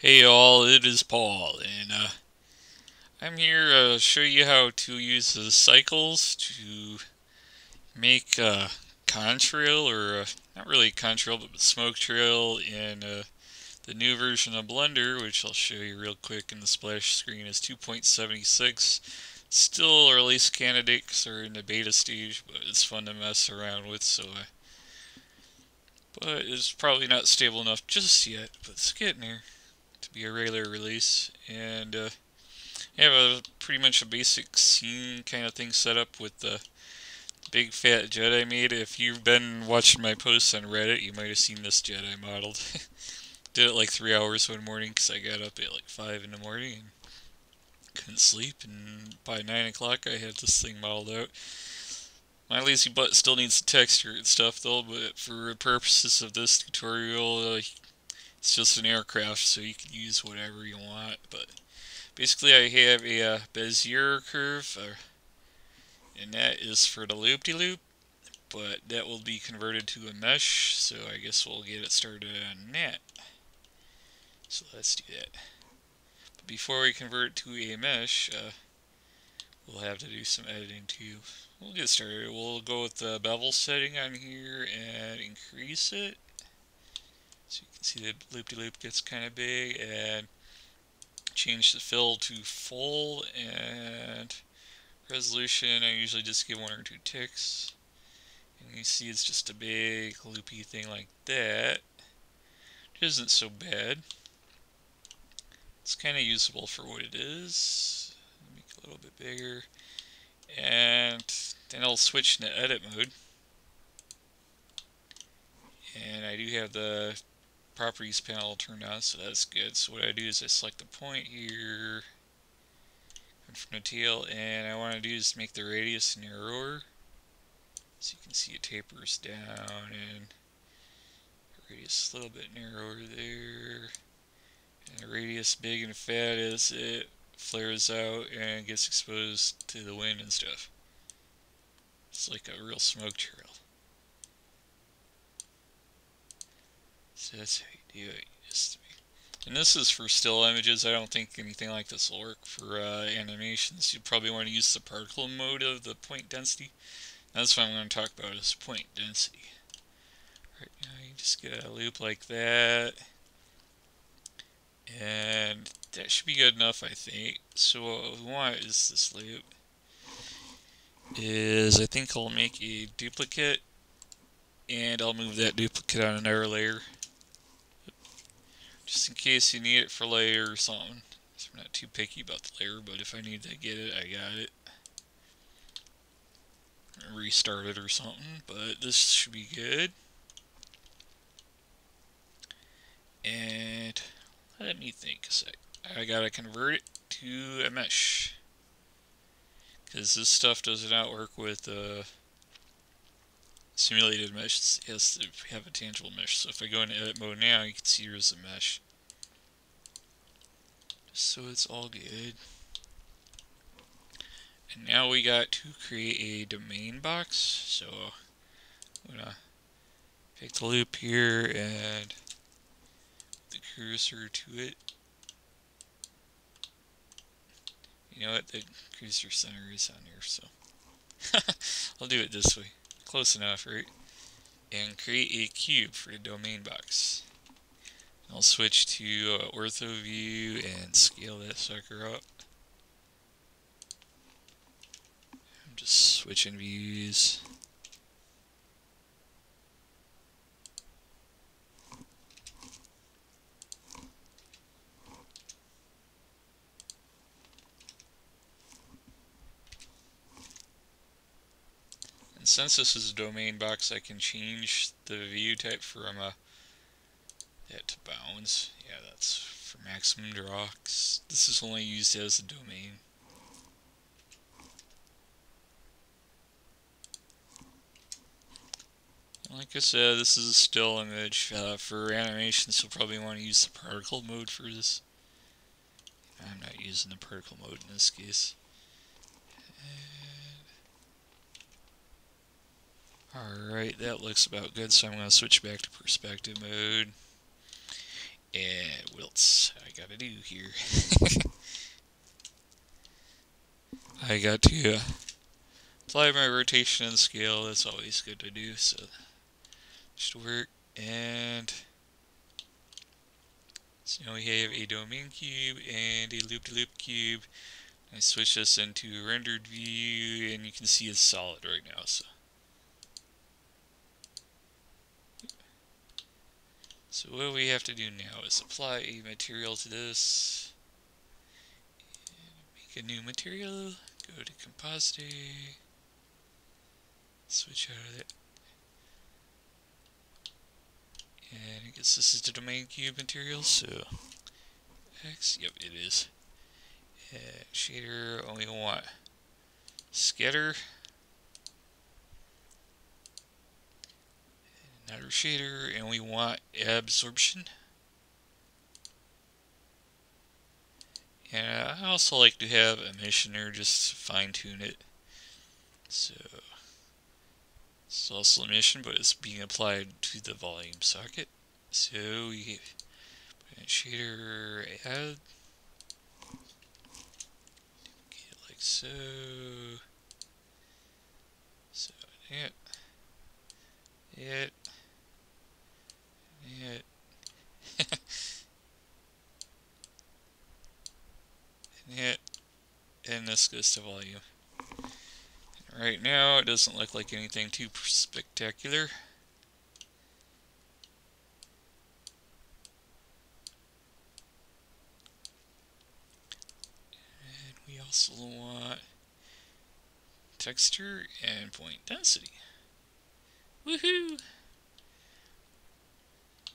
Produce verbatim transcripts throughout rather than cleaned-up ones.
Hey all, it is Paul, and uh, I'm here to uh, show you how to use the cycles to make a contrail, or a, not really a contrail, but a smoke trail in uh, the new version of Blender, which I'll show you real quick in the splash screen, is two point seventy-six. Still a release candidate because they're in the beta stage, but it's fun to mess around with, so uh, but it's probably not stable enough just yet, but it's getting there. To be a regular release, and uh, I have a pretty much a basic scene kind of thing set up with the big fat jet I made. If you've been watching my posts on Reddit, you might have seen this jet I modeled. Did it like three hours one morning because I got up at like five in the morning and couldn't sleep, and by nine o'clock I had this thing modeled out. My lazy butt still needs the texture and stuff though, but for the purposes of this tutorial, uh, it's just an aircraft, so you can use whatever you want. But basically I have a uh, Bezier curve, uh, and that is for the loop-de-loop, but that will be converted to a mesh, so I guess we'll get it started on that. So let's do that. But before we convert it to a mesh, uh, we'll have to do some editing too. We'll get started. We'll go with the bevel setting on here and increase it. So you can see the loop-de-loop gets kind of big, and change the fill to full, and resolution I usually just give one or two ticks, and you see it's just a big loopy thing like that, which isn't so bad. It's kind of usable for what it is. Make it a little bit bigger, and then I'll switch into edit mode, and I do have the properties panel turned on, so that's good. So what I do is I select the point here, come from the tail, and I want to do is make the radius narrower, so you can see it tapers down, and the radius a little bit narrower there, and the radius big and fat as it flares out and gets exposed to the wind and stuff. It's like a real smoke trail. So that's how you do it. And this is for still images. I don't think anything like this will work for uh, animations. You probably want to use the particle mode of the point density. And that's what I'm going to talk about, is point density. Right now you just get a loop like that. And that should be good enough, I think. So what we want is this loop. Is I think I'll make a duplicate. And I'll move that duplicate on another layer, just in case you need it for layer or something. So I'm not too picky about the layer, but if I need to get it, I got it. Restart it or something, but this should be good. And let me think a sec. I gotta convert it to a mesh, because this stuff does not work with uh, simulated mesh. Has to have a tangible mesh. So if I go into edit mode now, you can see there's a mesh. So it's all good. And now we got to create a domain box. So I'm gonna pick the loop here and the cursor to it. You know what? The cursor center is on here, so I'll do it this way. Close enough, right? And create a cube for the domain box. And I'll switch to uh, ortho view and scale that sucker up. I'm just switching views. Since this is a domain box, I can change the view type from uh, that to bounds. Yeah, that's for maximum draw. This is only used as a domain. Like I said, this is a still image. Uh, for animations, you'll probably want to use the particle mode for this. I'm not using the particle mode in this case. Alright, that looks about good, so I'm going to switch back to perspective mode. And what else I gotta do here? I got to uh, apply my rotation and scale. That's always good to do. So just work, and so now we have a domain cube and a loop-to-loop cube. I switch this into a rendered view, and you can see it's solid right now. So. So what we have to do now is apply a material to this, and make a new material, go to composite, switch out of it, and I guess this is the domain cube material, so X, yep it is, and shader, only want scatter, another shader, and we want absorption. And I also like to have emissioner just to fine tune it. So it's also emission, but it's being applied to the volume socket. So we put in shader add, duplicate it like so. So it, it. Yeah. And hit, and this goes to volume. And right now, it doesn't look like anything too spectacular. And we also want texture and point density. Woohoo!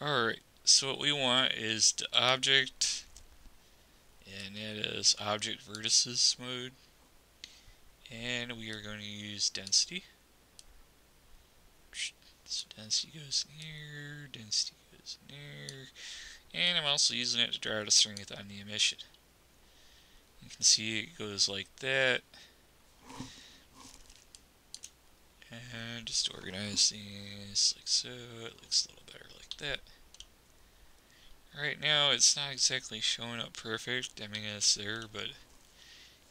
Alright, so what we want is the object, and it is object vertices mode, and we are going to use density. So density goes in here, density goes in here, and I'm also using it to draw the strength on the emission. You can see it goes like that, and just organize these like so, it looks a little better like that. Right now it's not exactly showing up perfect, I mean it's there, but you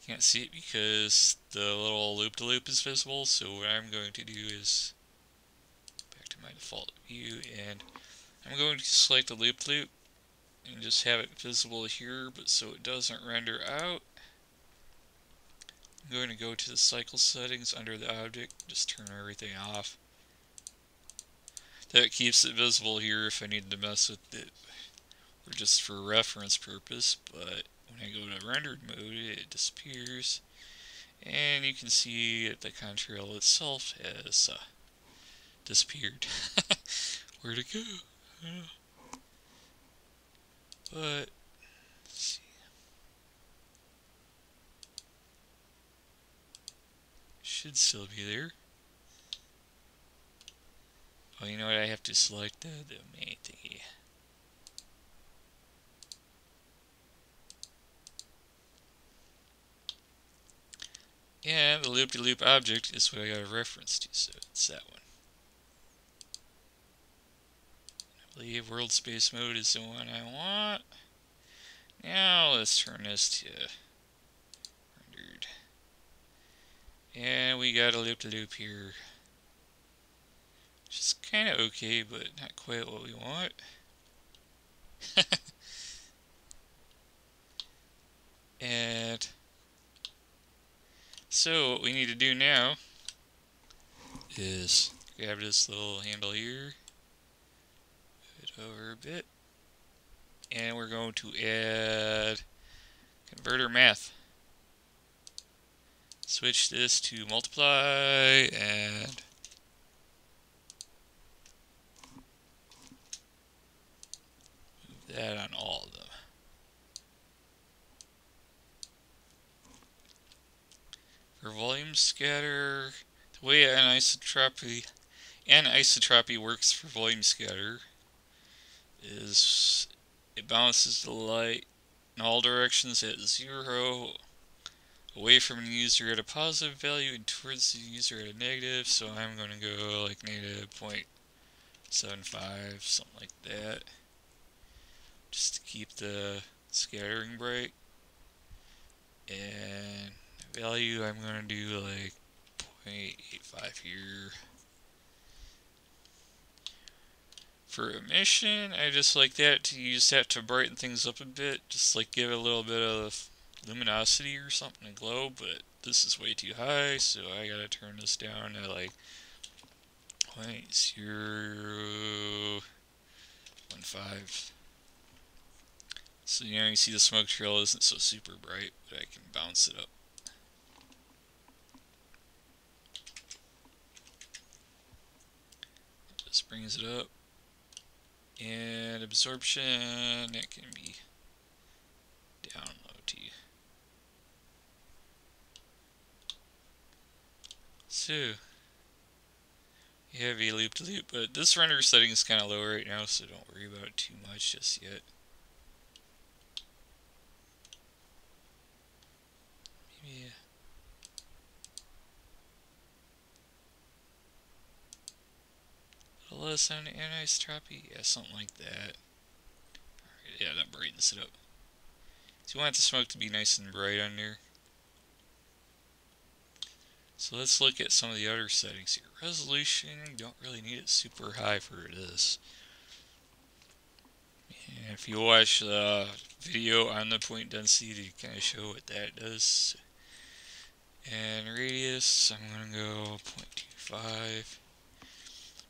can't see it because the little loop-to-loop is visible, so what I'm going to do is back to my default view, and I'm going to select the loop-to-loop and just have it visible here, but so it doesn't render out. I'm going to go to the cycle settings under the object, just turn everything off. That keeps it visible here if I need to mess with it, or just for reference purpose, but when I go to rendered mode, it disappears. And you can see that the contrail itself has uh, disappeared. Where'd it go? I don't know. But, let's see. Should still be there. Oh, you know what? I have to select the, the main thingy. And the loop-to-loop object is what I got a reference to, so it's that one. I believe world space mode is the one I want. Now let's turn this to rendered. And we got a loop-to-loop here. Which is kind of okay, but not quite what we want. And so what we need to do now is grab this little handle here, move it over a bit, and we're going to add converter math. Switch this to multiply, and move that on all of them. Volume scatter, the way anisotropy, anisotropy works for volume scatter is it bounces the light in all directions at zero, away from the user at a positive value and towards the user at a negative, so I'm going to go like negative zero point seven five, something like that. just to keep the scattering bright. And value, I'm gonna do like zero point eight five here. For emission, I just like that to use that to brighten things up a bit, just like give it a little bit of luminosity or something to glow, but this is way too high, so I gotta turn this down to like zero point zero one five. So you know, you see the smoke trail isn't so super bright, but I can bounce it up. Just brings it up. And absorption, it can be down low T. So you have a loop to loop, but this render setting is kind of low right now, so don't worry about it too much just yet. Maybe. Less on anisotropy, yeah, something like that. Right, yeah, that brightens it up. So you want the smoke to be nice and bright on there. So let's look at some of the other settings here. Resolution, you don't really need it super high for this. And if you watch the video on the point density to kind of show what that does. And radius, I'm going to go zero point two five.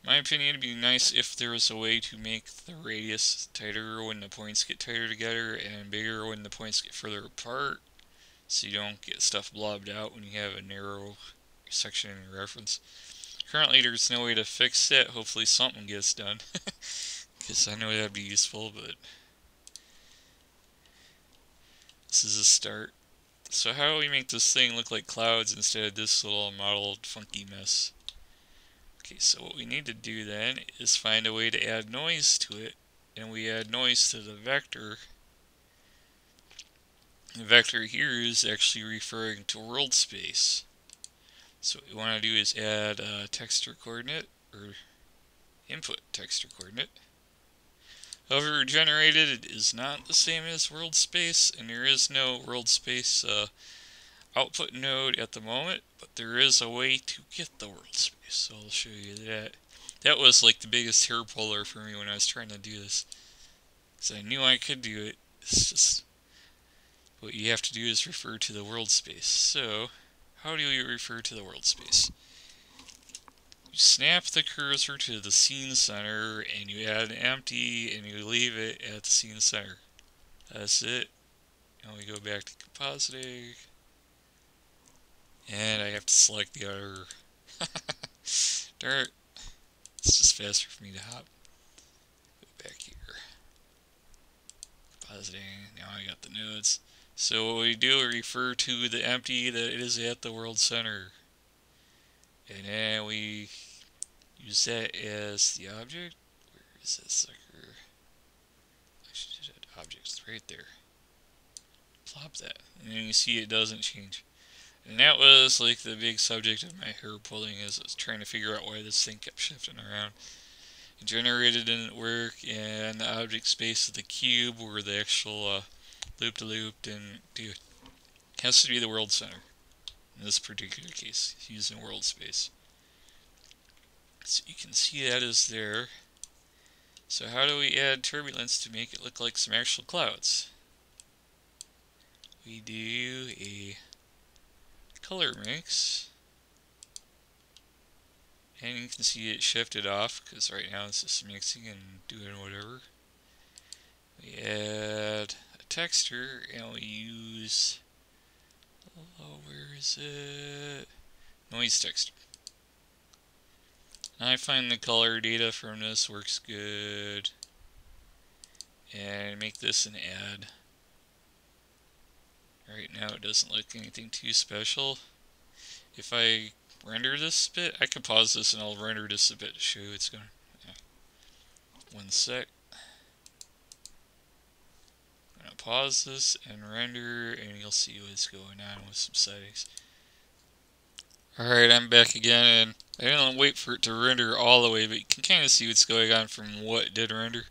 My opinion, it'd be nice if there was a way to make the radius tighter when the points get tighter together and bigger when the points get further apart, so you don't get stuff blobbed out when you have a narrow section in your reference. Currently, there's no way to fix it. Hopefully something gets done, because I know that'd be useful, but this is a start. So how do we make this thing look like clouds instead of this little mottled funky mess? Okay, so what we need to do then is find a way to add noise to it, and we add noise to the vector. The vector here is actually referring to world space. So what we want to do is add a texture coordinate, or input texture coordinate. However generated, it is not the same as world space, and there is no world space uh, output node at the moment, but there is a way to get the world space, so I'll show you that. That was like the biggest hair puller for me when I was trying to do this, because I knew I could do it. It's just what you have to do is refer to the world space. So how do you refer to the world space? You snap the cursor to the scene center, and you add an empty, and you leave it at the scene center. That's it. Now we go back to compositing. And I have to select the other. Dirt. It's just faster for me to hop. Go back here. Compositing. Now I got the nodes. So what we do, we refer to the empty that is at the world center. And then we use that as the object. Where is that sucker? I should have had objects right there. Plop that. And then you see it doesn't change. And that was like the big subject of my hair pulling, is I was trying to figure out why this thing kept shifting around. It generated didn't work, and the object space of the cube where the actual uh, loop-to-loop didn't do it. It has to be the world center in this particular case, using world space. So you can see that is there. So how do we add turbulence to make it look like some actual clouds? We do a color mix, and you can see it shifted off because right now it's just mixing and doing whatever. We add a texture, and we use, oh, where is it? Noise texture. And I find the color data from this works good, and make this an add. Right now it doesn't look anything too special. If I render this a bit, I could pause this and I'll render this a bit to show you it's going. Yeah. One sec. I'm going to pause this and render, and you'll see what's going on with some settings. Alright, I'm back again, and I didn't wait for it to render all the way, but you can kind of see what's going on from what it did render.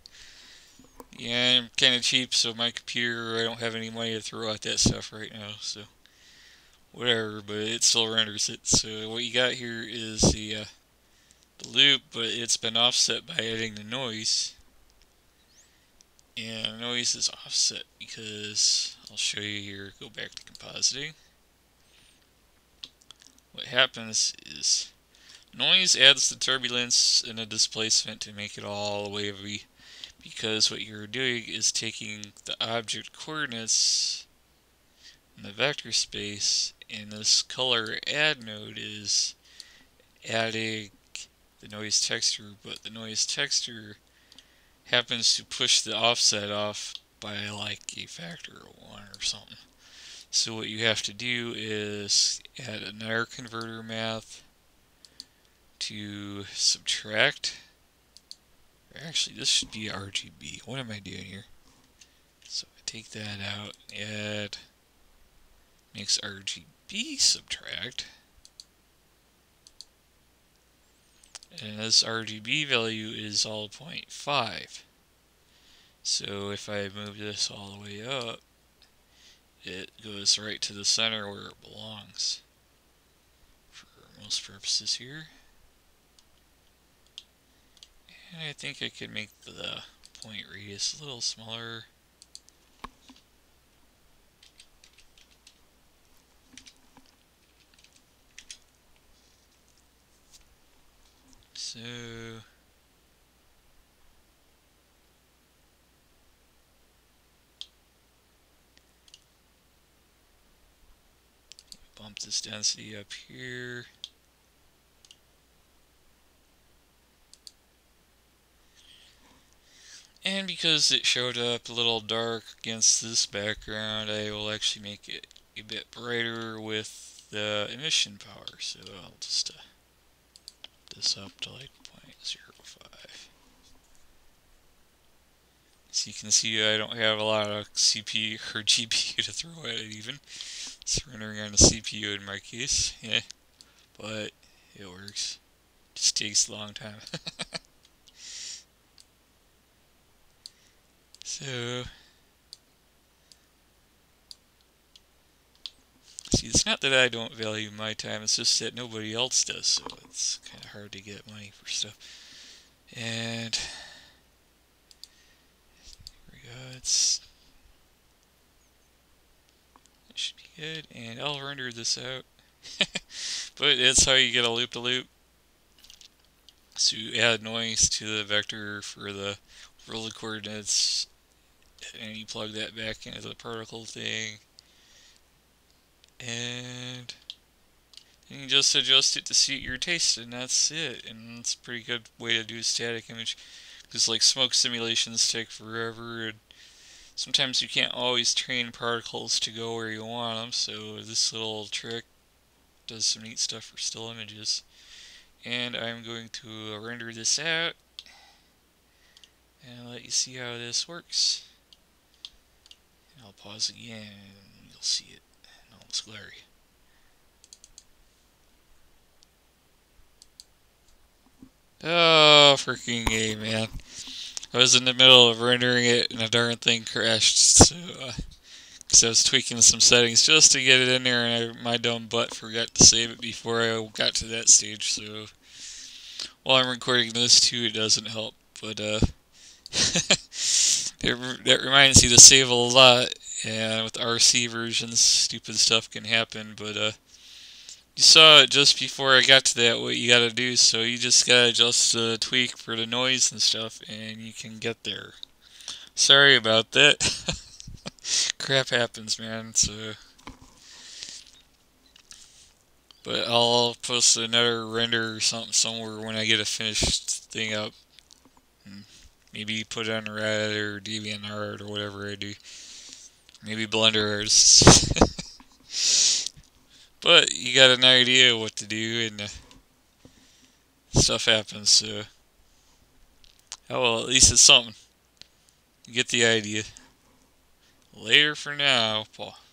Yeah, I'm kind of cheap, so my computer, I don't have any money to throw out that stuff right now, so whatever, but it still renders it. So what you got here is the, uh, the loop, but it's been offset by adding the noise, and noise is offset because, I'll show you here, go back to compositing. What happens is noise adds the turbulence and the displacement to make it all wavy, because what you're doing is taking the object coordinates in the vector space, and this color add node is adding the noise texture, but the noise texture happens to push the offset off by like a factor of one or something. So what you have to do is add another converter math to subtract. Actually, this should be R G B. What am I doing here? So I take that out, add, makes R G B subtract. And this R G B value is all zero point five. So if I move this all the way up, it goes right to the center where it belongs for most purposes here. I think I could make the point radius a little smaller. So bump this density up here. And because it showed up a little dark against this background, I will actually make it a bit brighter with the emission power. So I'll just uh, this up to like zero point zero five. So you can see I don't have a lot of C P U or G P U to throw at it even. It's rendering on the C P U in my case, yeah. But it works. Just takes a long time. So, see, it's not that I don't value my time, it's just that nobody else does, so it's kind of hard to get money for stuff. And here we go, it's, that should be good, and I'll render this out. But that's how you get a loop-to-loop. -loop. So you add noise to the vector for the roll the coordinates, and you plug that back into the particle thing, and you can just adjust it to suit your taste, and that's it. And it's a pretty good way to do a static image, because like smoke simulations take forever, and sometimes you can't always train particles to go where you want them, so this little trick does some neat stuff for still images. And I'm going to render this out and I'll let you see how this works. And I'll pause again, and you'll see it in all its glory. Oh, freaking A, man. I was in the middle of rendering it, and the darn thing crashed, so, uh, because I was tweaking some settings just to get it in there, and I, my dumb butt forgot to save it before I got to that stage, so while I'm recording this, too, it doesn't help, but, uh, that reminds you to save a lot, and with R C versions, stupid stuff can happen. But uh, you saw it just before I got to that, what you gotta do, so you just gotta adjust the tweak for the noise and stuff, and you can get there. Sorry about that. Crap happens, man, so... But I'll post another render or something somewhere when I get a finished thing up. Maybe put it on Reddit or DeviantArt or whatever I do. Maybe Blender artists. But you got an idea of what to do, and uh, stuff happens, so... Oh well, at least it's something. You get the idea. Later for now, Paul.